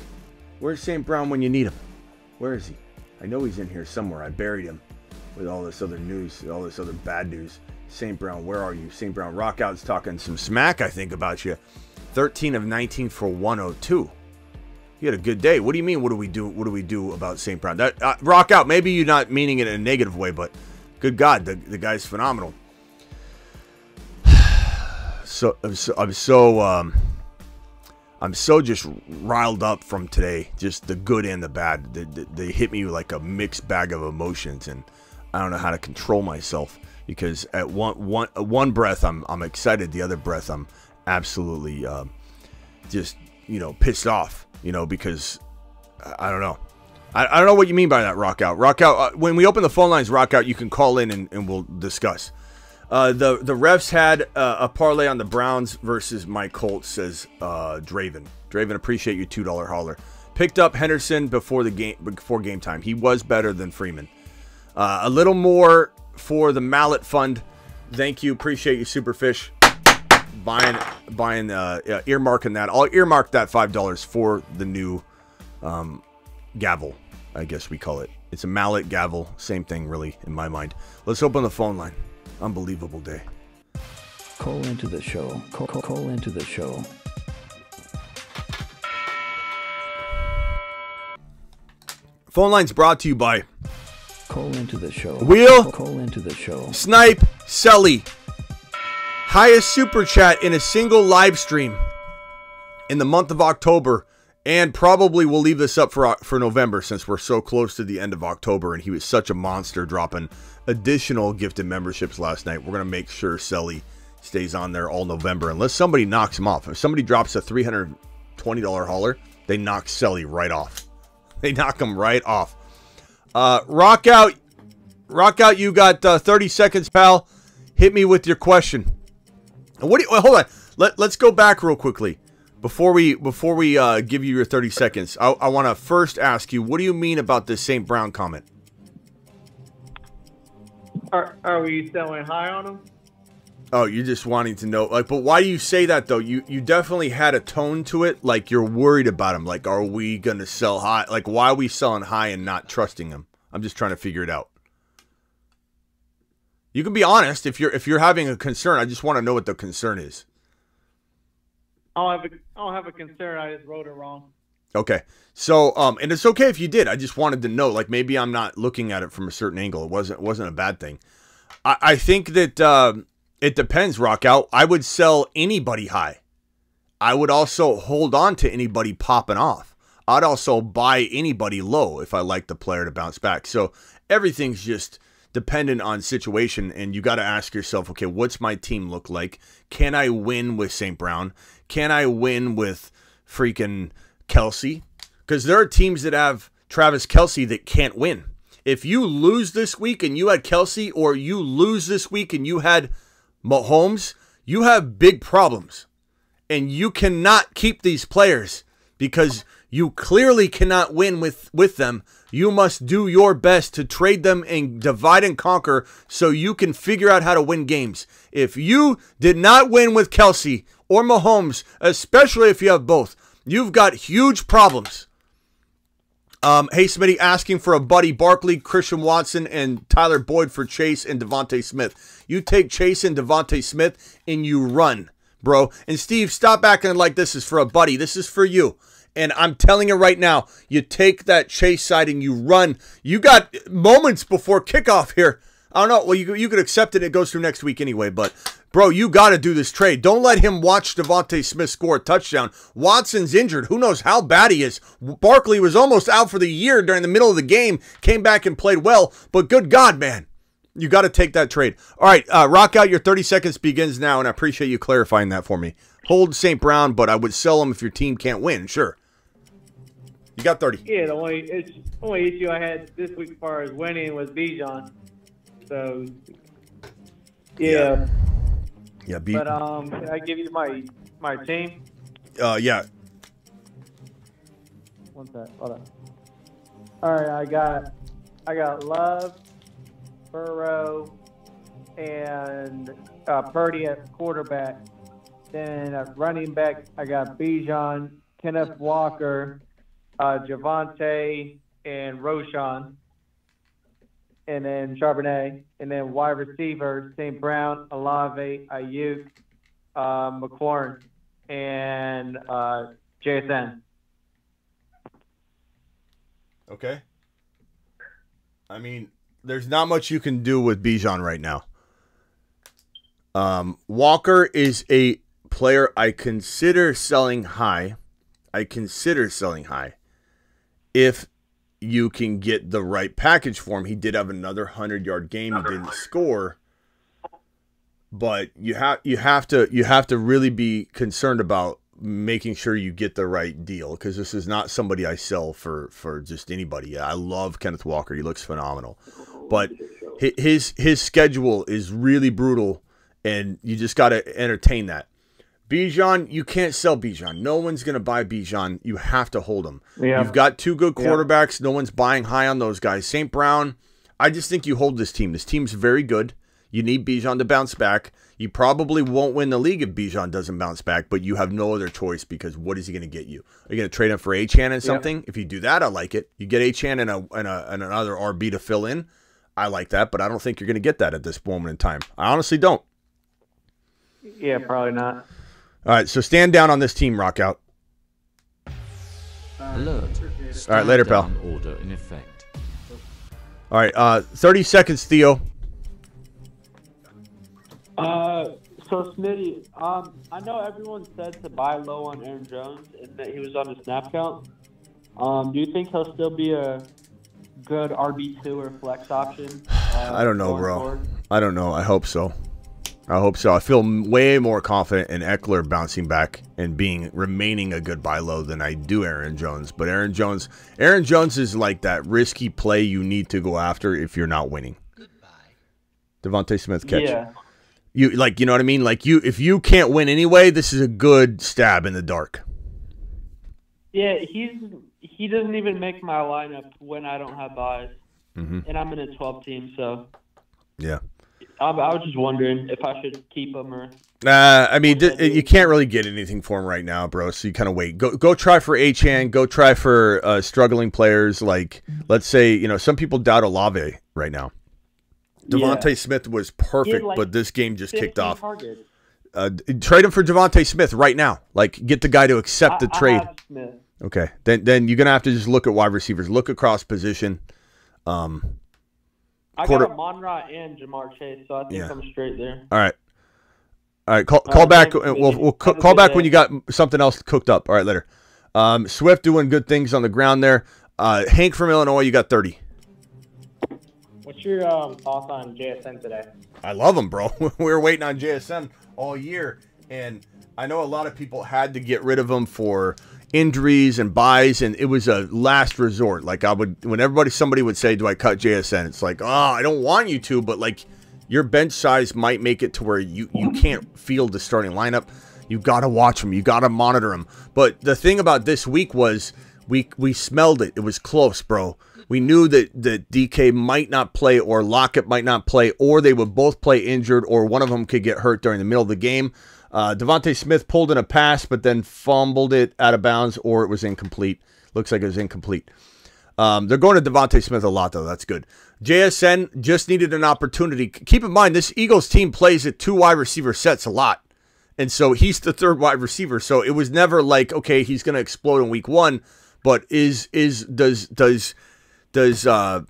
Where's Saint Brown when you need him? Where is he? I know he's in here somewhere. I buried him with all this other news, all this other bad news. Saint Brown, where are you? Saint Brown, Rockout's talking some smack, I think, about you. thirteen of nineteen for one oh two. You had a good day. What do you mean? What do we do? What do we do about Saint Brown? That uh, Rockout, maybe you're not meaning it in a negative way, but good God, the, the guy's phenomenal. So I'm so, I'm so um, I'm so just riled up from today, just the good and the bad. They, they, they hit me like a mixed bag of emotions, and I don't know how to control myself because at one one one breath I'm I'm excited, the other breath I'm absolutely um, just you know pissed off, you know because I, I don't know. I, I don't know what you mean by that, Rock Out. Rock Out. Uh, when we open the phone lines, Rock Out, you can call in and, and we'll discuss. Uh, the, the refs had uh, a parlay on the Browns versus my Colts, says uh, Draven. Draven, appreciate your two dollar hauler. Picked up Henderson before the game before game time. He was better than Freeman. Uh, a little more for the Mallet Fund. Thank you. Appreciate you, Superfish. Buying, buying, uh, uh, earmarking that. I'll earmark that five dollars for the new um, gavel, I guess we call it. It's a mallet gavel. Same thing, really, in my mind. Let's open the phone line. Unbelievable day. Call into the show. Call, call, call into the show. Phone line's brought to you by Call into the show. Wheel. Call into the show. Snipe. Selly. Highest super chat in a single live stream in the month of October, and probably we'll leave this up for for November since we're so close to the end of October, and he was such a monster dropping additional gifted memberships last night. We're going to make sure Selly stays on there all November unless somebody knocks him off. If somebody drops a three hundred twenty dollar hauler, they knock Selly right off. They knock him right off. Uh, Rock Out, Rock out. You got uh, thirty seconds, pal. Hit me with your question. And what do you, well, hold on. Let, let's go back real quickly before we before we uh, give you your thirty seconds. I, I want to first ask you, what do you mean about this Saint Brown comment? Are, are we selling high on him? Oh, you're just wanting to know, like, but why do you say that though? You you definitely had a tone to it, like you're worried about him. Like, are we gonna sell high? Like, why are we selling high and not trusting him? I'm just trying to figure it out. You can be honest if you're if you're having a concern. I just want to know what the concern is. I don't have a, I don't have a concern. I just wrote it wrong. Okay, so um, and it's okay if you did. I just wanted to know, like, maybe I'm not looking at it from a certain angle. It wasn't it wasn't a bad thing. I I think that. Uh, It depends, Rock Out. I would sell anybody high. I would also hold on to anybody popping off. I'd also buy anybody low if I like the player to bounce back. So everything's just dependent on situation, and you got to ask yourself, okay, what's my team look like? Can I win with Saint Brown? Can I win with freaking Kelce? Because there are teams that have Travis Kelce that can't win. If you lose this week and you had Kelce, or you lose this week and you had Mahomes, you have big problems, and you cannot keep these players because you clearly cannot win with, with them. You must do your best to trade them and divide and conquer so you can figure out how to win games. If you did not win with Kelce or Mahomes, especially if you have both, you've got huge problems. Um, hey, Smitty asking for a buddy, Barkley, Christian Watson, and Tyler Boyd for Chase and Devontae Smith. You take Chase and Devontae Smith and you run, bro. And Steve, stop acting like this is for a buddy. This is for you. And I'm telling you right now, you take that Chase side and you run. You got moments before kickoff here. I don't know. Well, you, you could accept it. It goes through next week anyway. But, bro, you got to do this trade. Don't let him watch Devontae Smith score a touchdown. Watson's injured. Who knows how bad he is? Barkley was almost out for the year during the middle of the game. Came back and played well. But good God, man. You got to take that trade. All right, uh, Rock Out, your thirty seconds begins now, and I appreciate you clarifying that for me. Hold Saint Brown, but I would sell him if your team can't win. Sure. You got thirty. Yeah, the only, it's, the only issue I had this week as far as winning was Bijan. So, yeah, yeah. Be but um, can I give you my my team? Uh, yeah. One sec, hold on. All right, I got I got Love, Burrow, and uh, Purdy at quarterback. Then at running back, I got Bijan, Kenneth Walker, uh, Javonte, and Roschon. And then Charbonnet, and then wide receiver, Saint Brown, Olave, Ayuk, uh, McLaurin, and uh, J S N. Okay. I mean, there's not much you can do with Bijan right now. Um, Walker is a player I consider selling high. I consider selling high. If you can get the right package for him. He did have another hundred-yard game. He didn't score, but you have you have to you have to really be concerned about making sure you get the right deal, because this is not somebody I sell for for just anybody. Yeah, I love Kenneth Walker. He looks phenomenal, but his his schedule is really brutal, and you just got to entertain that. Bijan, you can't sell Bijan. No one's going to buy Bijan. You have to hold him. Yeah. You've got two good quarterbacks. Yeah. No one's buying high on those guys. Saint Brown, I just think you hold this team. This team's very good. You need Bijan to bounce back. You probably won't win the league if Bijan doesn't bounce back, but you have no other choice, because what is he going to get you? Are you going to trade him for Achane and something? Yeah. If you do that, I like it. You get Achane and, a, and, a, and another R B to fill in. I like that, but I don't think you're going to get that at this moment in time. I honestly don't. Yeah, probably not. All right, so stand down on this team, Rock Out. Alert. All right, later, pal. Order in effect. All right, uh, thirty seconds, Theo. Uh, so Smitty, um, I know everyone said to buy low on Aaron Jones and that he was on the snap count. Um, do you think he'll still be a good R B two or flex option? Uh, I don't know, bro. Forward? I don't know. I hope so. I hope so. I feel way more confident in Ekeler bouncing back and being remaining a good buy low than I do Aaron Jones. But Aaron Jones, Aaron Jones is like that risky play you need to go after if you're not winning. Good Devontae Smith catch. Yeah. You like, you know what I mean? Like, you, if you can't win anyway, this is a good stab in the dark. Yeah, he's he doesn't even make my lineup when I don't have buys, mm-hmm. and I'm in a twelve team. So, yeah, I, I was just wondering if I should keep him or. Nah, I mean, you can't really get anything for him right now, bro. So you kind of wait. Go, go try for Achane. Go try for uh, struggling players. Like, let's say, you know, some people doubt Olave right now. Devontae yeah. Smith was perfect, like, but this game just kicked off. Uh, trade him for Devontae Smith right now. Like, get the guy to accept the I, trade. I have Smith. Okay, then then you're gonna have to just look at wide receivers, look across position. Um, I quarter... got Amon-Ra and Jamar Chase, so I think yeah. I'm straight there. All right, all right. Call call back. We'll we'll, we'll call back day. when you got something else cooked up. All right, later. Um, Swift doing good things on the ground there. Uh, Hank from Illinois, you got thirty. What's your um, thoughts on J S N today? I love him, bro. We were waiting on J S N all year, and I know a lot of people had to get rid of him for injuries and buys, and it was a last resort. Like, I would, when everybody, somebody would say, do I cut J S N? It's like, oh, I don't want you to, but like, your bench size might make it to where you, you can't field the starting lineup. You got to watch him. You got to monitor him. But the thing about this week was we, we smelled it. It was close, bro. We knew that, that D K might not play, or Lockett might not play, or they would both play injured, or one of them could get hurt during the middle of the game. Uh, Devontae Smith pulled in a pass, but then fumbled it out of bounds, or it was incomplete. Looks like it was incomplete. Um, they're going to Devontae Smith a lot, though. That's good. J S N just needed an opportunity. Keep in mind, this Eagles team plays at two wide receiver sets a lot. And so he's the third wide receiver. So it was never like, okay, he's going to explode in week one, but is is does does... Does uh,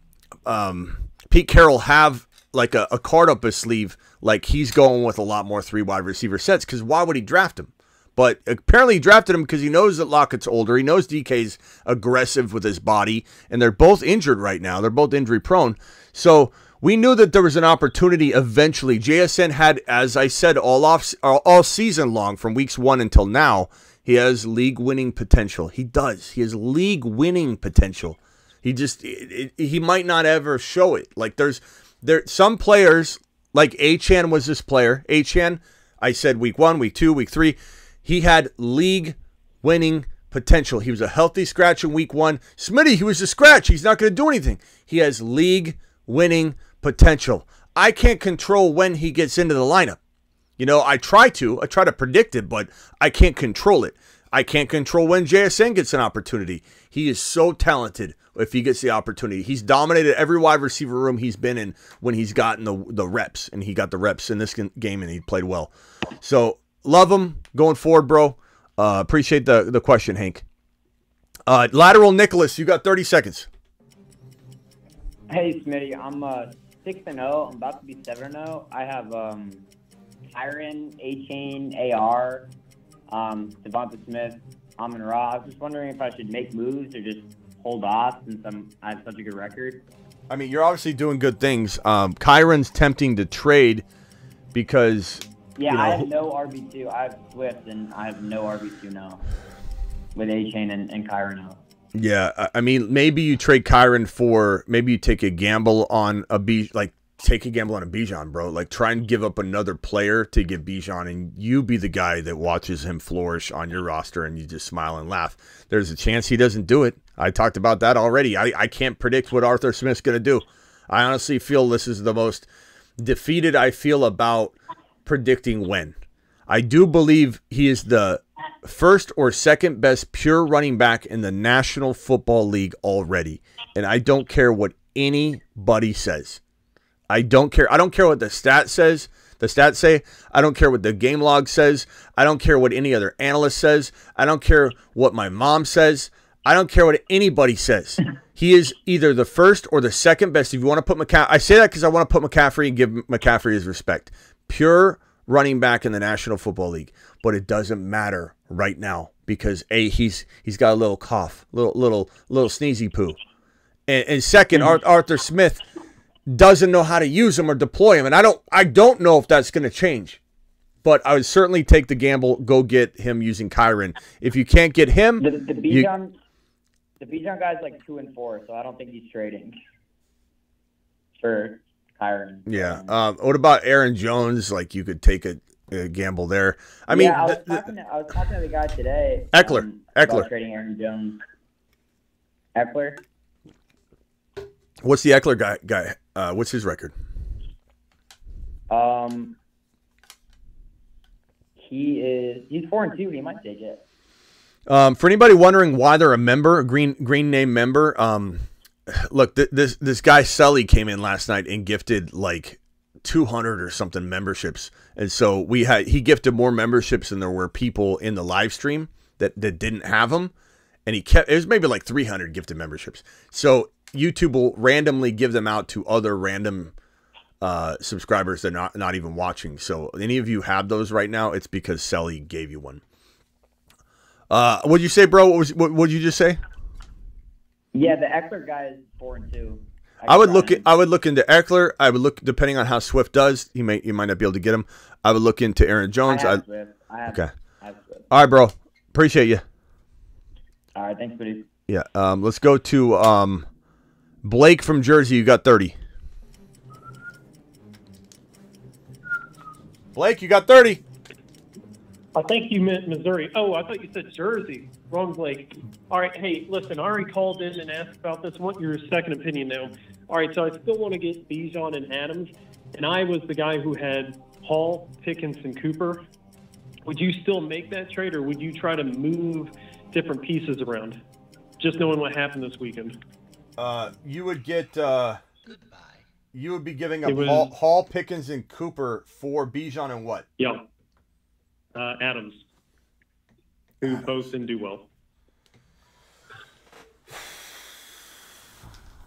um, Pete Carroll have like a, a card up his sleeve? Like, he's going with a lot more three wide receiver sets, because why would he draft him? But apparently he drafted him because he knows that Lockett's older. He knows D K's aggressive with his body, and they're both injured right now. They're both injury prone. So we knew that there was an opportunity eventually. J S N had, as I said, all off all season long from weeks one until now, he has league winning potential. He does. He has league winning potential. He just, it, it, he might not ever show it. Like, there's, there some players, like Achane was this player. Achane, I said week one, week two, week three, he had league-winning potential. He was a healthy scratch in week one. Smitty, he was a scratch. He's not going to do anything. He has league-winning potential. I can't control when he gets into the lineup. You know, I try to. I try to predict it, but I can't control it. I can't control when J S N gets an opportunity. He is so talented if he gets the opportunity. He's dominated every wide receiver room he's been in when he's gotten the, the reps, and he got the reps in this game, and he played well. So, love him going forward, bro. Uh, appreciate the, the question, Hank. Uh, Lateral Nicholas, you got thirty seconds. Hey, Smitty. I'm uh, six and oh. I'm about to be seven and oh. I have um, Kyron, Achane, A R, Um, Devonta Smith, Amon-Ra. I was just wondering if I should make moves or just hold off, since I'm, I have such a good record. I mean, you're obviously doing good things. Um, Kyron's tempting to trade because... Yeah, you know, I have no R B two. I have Swift, and I have no R B two now with Achane and, and Kyron out. Yeah, I mean, maybe you trade Kyron for... Maybe you take a gamble on a B... Like, take a gamble on a Bijan, bro. Like, try and give up another player to give Bijan, and you be the guy that watches him flourish on your roster, and you just smile and laugh. There's a chance he doesn't do it. I talked about that already. I, I can't predict what Arthur Smith's going to do. I honestly feel this is the most defeated I feel about predicting when. I do believe he is the first or second best pure running back in the National Football League already, and I don't care what anybody says. I don't care. I don't care what the stat says. The stats say. I don't care what the game log says. I don't care what any other analyst says. I don't care what my mom says. I don't care what anybody says. He is either the first or the second best. If you want to put McCaffrey, I say that because I want to put McCaffrey and give McCaffrey his respect. Pure running back in the National Football League, but it doesn't matter right now because a he's he's got a little cough, little little little sneezy poo, and, and second, Arthur Smith doesn't know how to use him or deploy him, and I don't I don't know if that's going to change, but I would certainly take the gamble, go get him using Kyron. If you can't get him, the, the Bijan the Bijan guy's like two and four, so I don't think he's trading for Kyron. Yeah. Um, what about Aaron Jones? Like, you could take a, a gamble there. I mean, yeah, I, was talking to, I was talking to the guy today. Ekeler. Um, Ekeler. About trading Aaron Jones. Ekeler. What's the Ekeler guy? Guy, uh, what's his record? Um, he is he's four and two. He might take it. Um, for anybody wondering why they're a member, a green green name member, um, look, th this this guy Sully came in last night and gifted like two hundred or something memberships, and so we had he gifted more memberships than there were people in the live stream that that didn't have them, and he kept it was maybe like three hundred gifted memberships. So YouTube will randomly give them out to other random uh, subscribers that are not not even watching. So any of you have those right now, it's because Sully gave you one. Uh, what'd you say, bro? What was what? What'd you just say? Yeah, the Ekeler guy is four and two. I, I would look. At, I would look into Ekeler. I would look depending on how Swift does. He may. You might not be able to get him. I would look into Aaron Jones. I have I, Swift. I have, okay. I have Swift. All right, bro. Appreciate you. All right, thanks, buddy. Yeah. Um. Let's go to um, Blake from Jersey. You got thirty. Blake, you got thirty. I think you meant Missouri. Oh, I thought you said Jersey. Wrong, Blake. All right, hey, listen, I already called in and asked about this. I want your second opinion now. All right, so I still want to get Bijan and Adams, and I was the guy who had Hall, Pickens, and Cooper. Would you still make that trade, or would you try to move different pieces around, just knowing what happened this weekend? Uh, you would get uh, – Goodbye. You would be giving up was, Hall, Hall, Pickens, and Cooper for Bijan and what? Yeah. Uh, Adams, who Adams. both didn't do well.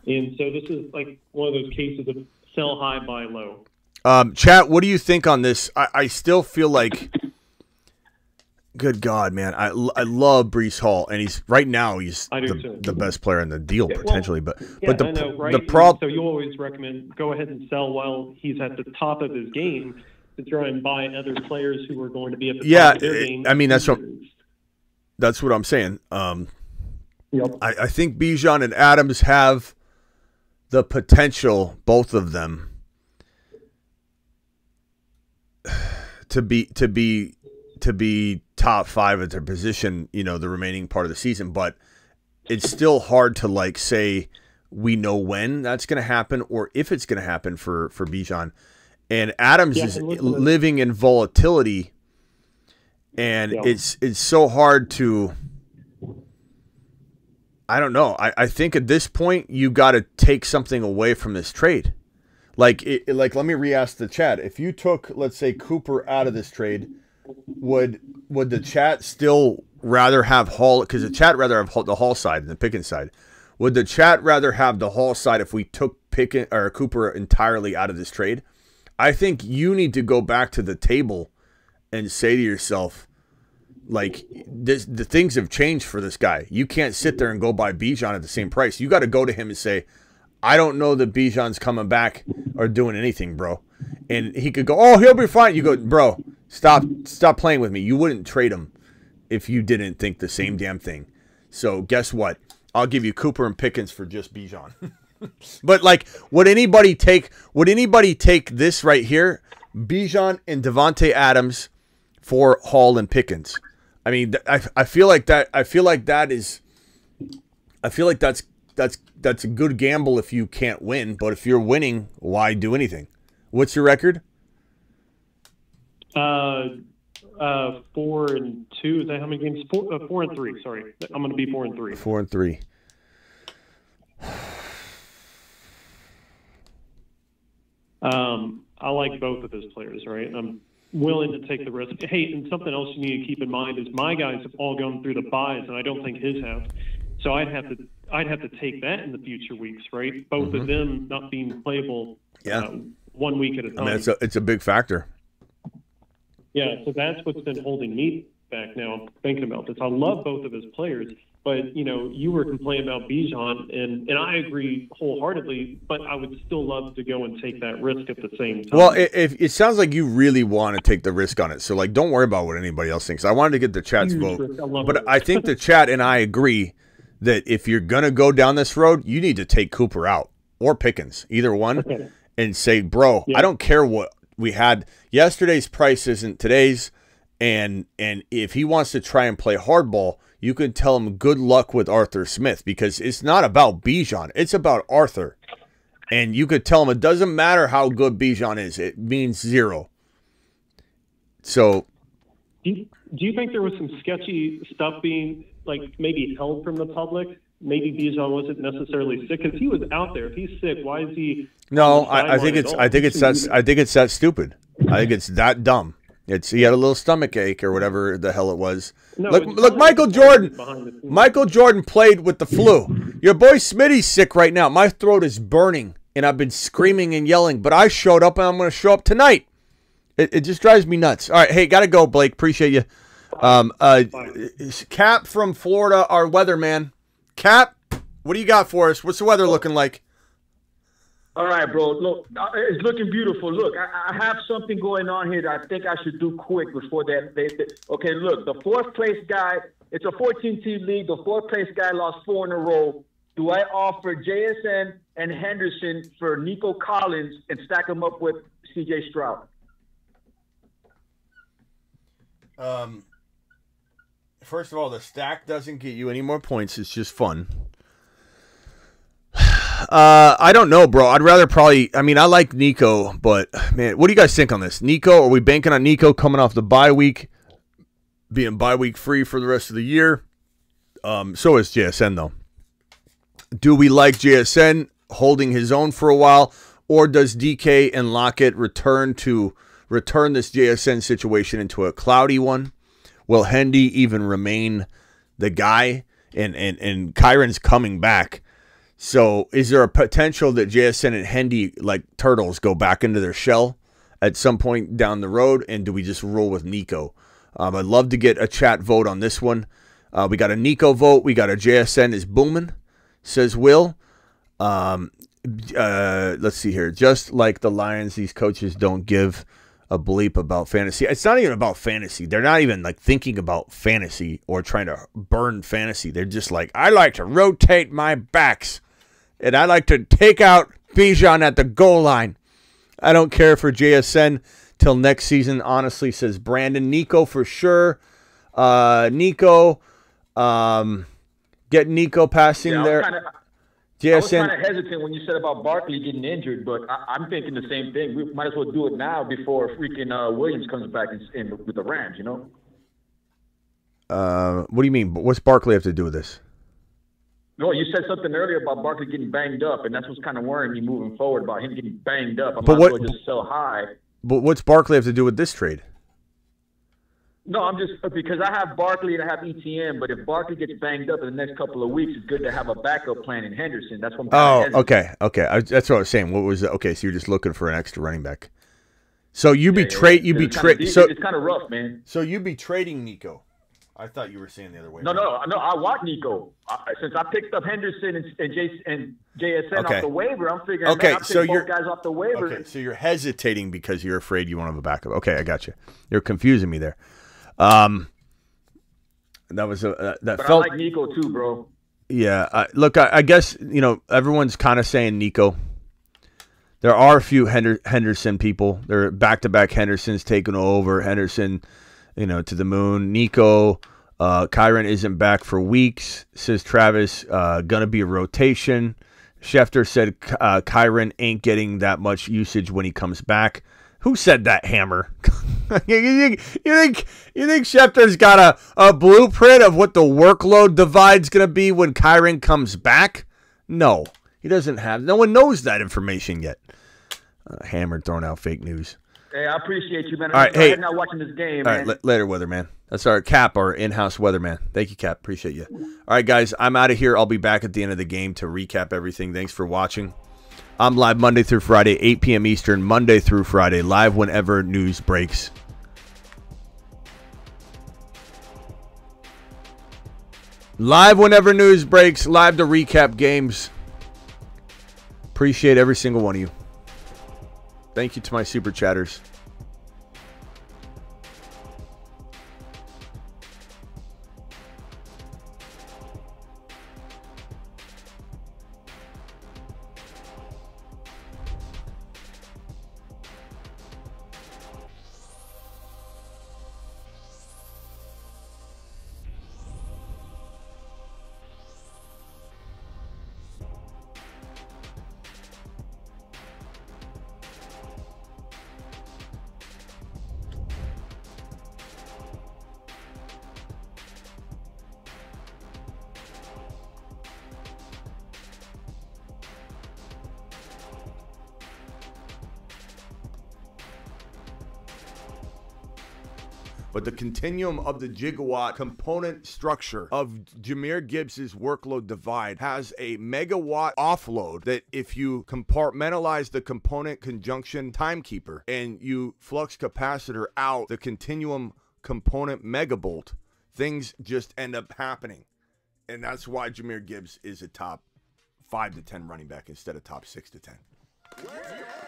And so this is like one of those cases of sell high, buy low. Um, chat, what do you think on this? I, I still feel like, good God, man, I, I love Breece Hall, and he's right now he's the, the best player in the deal, yeah, potentially. Well, but yeah, but the, I know, right? the problem. So you always recommend go ahead and sell while he's at the top of his game, to try and buy other players who are going to be at the yeah, top of their game. I mean, that's what, that's what I'm saying. Um, yep. I, I think Bijan and Adams have the potential, both of them, to be to be to be top five at their position, you know, the remaining part of the season. But it's still hard to like say we know when that's going to happen or if it's going to happen for for Bijan. And Adams yeah, is living in volatility, and yeah. it's it's so hard to. I don't know. I, I think at this point you got to take something away from this trade, like it, like let me re-ask the chat. If you took, let's say, Cooper out of this trade, would would the chat still rather have Hall? Because the chat rather have the Hall side than the Pickens side. Would the chat rather have the Hall side if we took Pickens or Cooper entirely out of this trade? I think you need to go back to the table and say to yourself, like, this, the things have changed for this guy. You can't sit there and go buy Bijan at the same price. You got to go to him and say, I don't know that Bijan's coming back or doing anything, bro. And he could go, oh, he'll be fine. You go, bro, stop, stop playing with me. You wouldn't trade him if you didn't think the same damn thing. So guess what? I'll give you Cooper and Pickens for just Bijan. But like, would anybody take? Would anybody take this right here, Bijan and Devontae Adams, for Hall and Pickens? I mean, I, I feel like that. I feel like that is. I feel like that's that's that's a good gamble if you can't win. But if you're winning, why do anything? What's your record? Uh, uh, four and two. Is that how many games? Four, uh, four and three. Sorry, I'm going to be four and three. Four and three. Um, I like both of those players, right? I'm willing to take the risk. Hey, and something else you need to keep in mind is my guys have all gone through the buys, and I don't think his have. So I'd have to, I'd have to take that in the future weeks, right? Both mm-hmm. of them not being playable, yeah, uh, one week at a time. I mean, it's a, it's a big factor. Yeah, so that's what's been holding me back now. I'm thinking about this. I love both of his players. But, you know, you were complaining about Bijan, and, and I agree wholeheartedly, but I would still love to go and take that risk at the same time. Well, it, it, it sounds like you really want to take the risk on it. So, like, don't worry about what anybody else thinks. I wanted to get the chat's Huge vote. I but I think the chat and I agree that if you're going to go down this road, you need to take Cooper out or Pickens, either one. Okay. and say, bro, yeah. I don't care what we had. Yesterday's price isn't today's. And and if he wants to try and play hardball, you can tell him good luck with Arthur Smith, because it's not about Bijan. It's about Arthur. And you could tell him it doesn't matter how good Bijan is. It means zero. So do you, do you think there was some sketchy stuff being, like, maybe held from the public? Maybe Bijan wasn't necessarily sick, because he was out there. If he's sick, why is he? No, I, I think it's I think it's that I think it's that stupid. I think it's that dumb. It's he had a little stomach ache or whatever the hell it was. No, look, look, Michael Jordan. Michael Jordan played with the flu. Your boy Smitty's sick right now. My throat is burning, and I've been screaming and yelling. But I showed up, and I'm going to show up tonight. It, it just drives me nuts. All right, hey, gotta go, Blake. Appreciate you. Um, uh, Cap from Florida, our weatherman. Cap, what do you got for us? What's the weather looking like? All right, bro. Look, it's looking beautiful. Look, I, I have something going on here that I think I should do quick before that. They, they, okay, look, the fourth-place guy, it's a fourteen-team league. The fourth-place guy lost four in a row. Do I offer J S N and Henderson for Nico Collins and stack them up with C J Stroud? Um. First of all, the stack doesn't get you any more points. It's just fun. Uh, I don't know, bro. I'd rather probably... I mean, I like Nico, but, man, what do you guys think on this? Nico, are we banking on Nico coming off the bye week, being bye week free for the rest of the year? Um, so is J S N, though. Do we like J S N holding his own for a while, or does D K and Lockett return to return this J S N situation into a cloudy one? Will Hendy even remain the guy? And, and, and Kyron's coming back. So is there a potential that J S N and Hendy, like turtles, go back into their shell at some point down the road? And do we just roll with Nico? Um, I'd love to get a chat vote on this one. Uh, we got a Nico vote. We got a J S N is booming, says Will. Um, uh, let's see here. Just like the Lions, these coaches don't give a bleep about fantasy. It's not even about fantasy. They're not even like thinking about fantasy or trying to burn fantasy. They're just like, I like to rotate my backs, and I like to take out Bijan at the goal line. I don't care for J S N till next season, honestly, says Brandon. Nico for sure. Uh, Nico, um, get Nico passing yeah, there. Kinda, J S N. I was kind of hesitant when you said about Barkley getting injured, but I, I'm thinking the same thing. We might as well do it now before freaking uh, Williams comes back in, in with the Rams, you know? Uh, what do you mean? What's Barkley have to do with this? No, you said something earlier about Barkley getting banged up, and that's what's kind of worrying me moving forward about him getting banged up. I'm not going to just sell high. But what's Barkley have to do with this trade? No, I'm just – because I have Barkley and I have E T N, but if Barkley gets banged up in the next couple of weeks, it's good to have a backup plan in Henderson. That's what I'm kind of hesitant. Oh, okay, okay. I, that's what I was saying. What was that? Okay, so you're just looking for an extra running back. So you yeah, be trading yeah, – it's, tra so, it's kind of rough, man. So you'd be trading Nico. I thought you were saying the other way. No, right? no, no. I want Nico. I, since I picked up Henderson and and, J, and J S N okay. off the waiver, I'm figuring. Okay, man, so you're guys off the waiver. Okay, so you're hesitating because you're afraid you won't have a backup. Okay, I got you. You're confusing me there. Um, that was a uh, that but felt I like Nico too, bro. Yeah. I, look, I, I guess you know everyone's kind of saying Nico. There are a few Hender, Henderson people. They're back to back. Henderson's taking over. Henderson. You know, to the moon. Nico, uh, Kyron isn't back for weeks, says Travis. Uh, gonna be a rotation. Schefter said uh, Kyron ain't getting that much usage when he comes back. Who said that, Hammer? you think you think you think Schefter's got a a blueprint of what the workload divide's gonna be when Kyron comes back? No, he doesn't have. No one knows that information yet. Uh, Hammer throwing out fake news. Hey, I appreciate you, man. I'm all right, hey, not watching this game, all man. Right, later, weatherman. That's our Cap, our in-house weatherman. Thank you, Cap. Appreciate you. All right, guys, I'm out of here. I'll be back at the end of the game to recap everything. Thanks for watching. I'm live Monday through Friday, eight P M Eastern, Monday through Friday, live whenever news breaks. Live whenever news breaks, live to recap games. Appreciate every single one of you. Thank you to my super chatters. but the continuum of the gigawatt component structure of Jahmyr Gibbs's workload divide has a megawatt offload that if you compartmentalize the component conjunction timekeeper and you flux capacitor out the continuum component megabolt, things just end up happening. And that's why Jahmyr Gibbs is a top five to ten running back instead of top six to ten.